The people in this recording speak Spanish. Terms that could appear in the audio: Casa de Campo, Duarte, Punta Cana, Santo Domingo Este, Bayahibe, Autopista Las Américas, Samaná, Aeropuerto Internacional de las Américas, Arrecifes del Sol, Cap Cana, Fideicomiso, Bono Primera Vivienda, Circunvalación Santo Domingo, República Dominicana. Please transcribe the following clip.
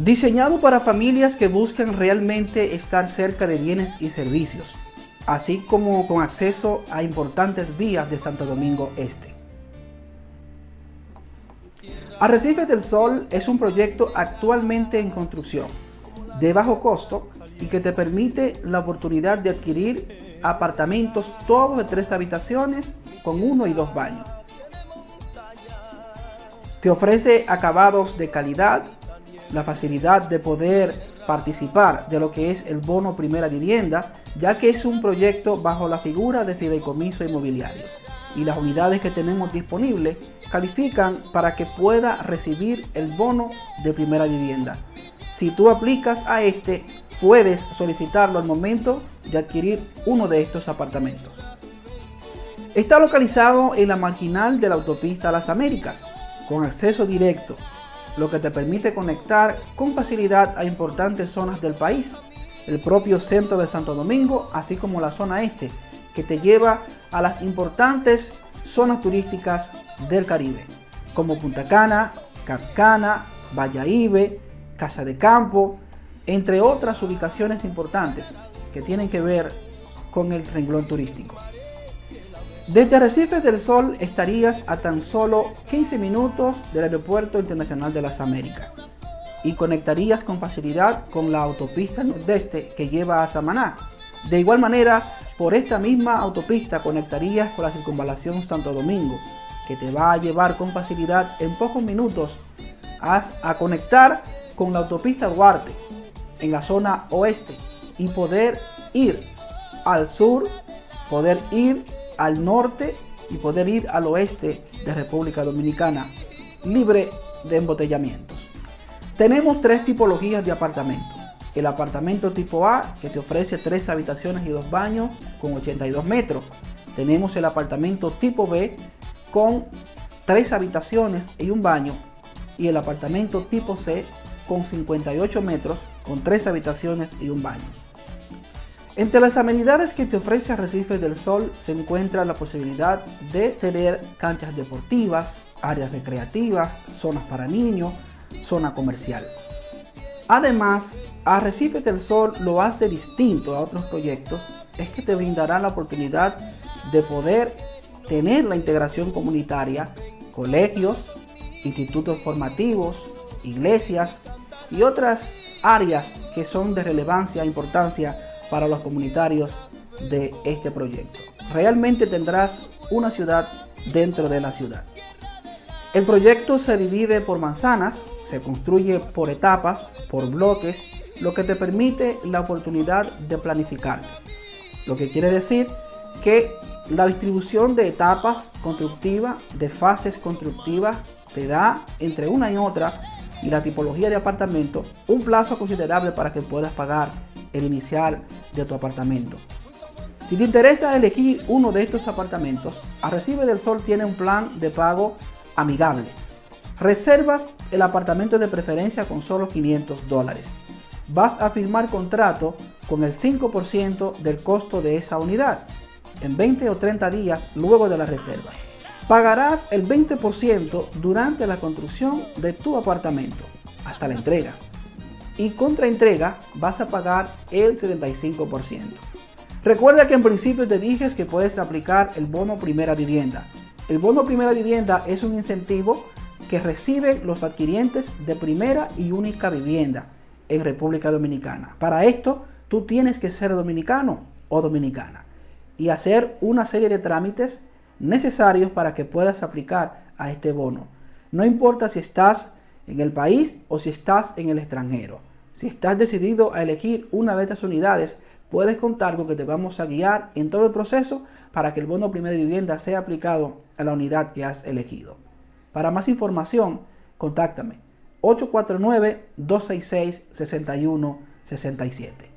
Diseñado para familias que buscan realmente estar cerca de bienes y servicios, así como con acceso a importantes vías de Santo Domingo Este. Arrecifes del Sol es un proyecto actualmente en construcción, de bajo costo y que te permite la oportunidad de adquirir apartamentos todos de 3 habitaciones con 1 y 2 baños. Te ofrece acabados de calidad, la facilidad de poder participar de lo que es el bono primera vivienda, ya que es un proyecto bajo la figura de fideicomiso inmobiliario y las unidades que tenemos disponibles califican para que pueda recibir el bono de primera vivienda. Si tú aplicas a este, puedes solicitarlo al momento de adquirir uno de estos apartamentos. Está localizado en la marginal de la Autopista Las Américas, con acceso directo, lo que te permite conectar con facilidad a importantes zonas del país, el propio centro de Santo Domingo, así como la zona este, que te lleva a las importantes zonas turísticas del Caribe, como Punta Cana, Cap Cana, Bayahibe, Casa de Campo, entre otras ubicaciones importantes que tienen que ver con el renglón turístico. Desde Arrecifes del Sol estarías a tan solo 15 minutos del Aeropuerto Internacional de las Américas y conectarías con facilidad con la autopista nordeste que lleva a Samaná. De igual manera, por esta misma autopista conectarías con la Circunvalación Santo Domingo, que te va a llevar con facilidad en pocos minutos a conectar con la autopista Duarte en la zona oeste y poder ir al sur, poder ir al norte y poder ir al oeste de República Dominicana, libre de embotellamientos. Tenemos 3 tipologías de apartamentos. El apartamento tipo A, que te ofrece 3 habitaciones y 2 baños con 82 metros. Tenemos el apartamento tipo B con 3 habitaciones y 1 baño. Y el apartamento tipo C con 58 metros con 3 habitaciones y 1 baño. Entre las amenidades que te ofrece Arrecifes del Sol se encuentra la posibilidad de tener canchas deportivas, áreas recreativas, zonas para niños, zona comercial. Además, Arrecifes del Sol lo hace distinto a otros proyectos, es que te brindará la oportunidad de poder tener la integración comunitaria, colegios, institutos formativos, iglesias y otras áreas que son de relevancia e importancia para los comunitarios de este proyecto. Realmente tendrás una ciudad dentro de la ciudad. El proyecto se divide por manzanas, se construye por etapas, por bloques, lo que te permite la oportunidad de planificarte. Lo que quiere decir que la distribución de etapas constructivas, de fases constructivas, te da entre una y otra y la tipología de apartamento un plazo considerable para que puedas pagar el inicial de tu apartamento. Si te interesa elegir uno de estos apartamentos, Arrecifes del Sol tiene un plan de pago amigable. Reservas el apartamento de preferencia con solo $500. Vas a firmar contrato con el 5% del costo de esa unidad en 20 o 30 días luego de la reserva. Pagarás el 20% durante la construcción de tu apartamento hasta la entrega. Y contra entrega vas a pagar el 75%. Recuerda que en principio te dije que puedes aplicar el bono primera vivienda. El bono primera vivienda es un incentivo que reciben los adquirientes de primera y única vivienda en República Dominicana. Para esto, tú tienes que ser dominicano o dominicana y hacer una serie de trámites necesarios para que puedas aplicar a este bono. No importa si estás en el país o si estás en el extranjero. Si estás decidido a elegir una de estas unidades, puedes contar con que te vamos a guiar en todo el proceso para que el bono primera vivienda sea aplicado a la unidad que has elegido. Para más información, contáctame 849-266-6167.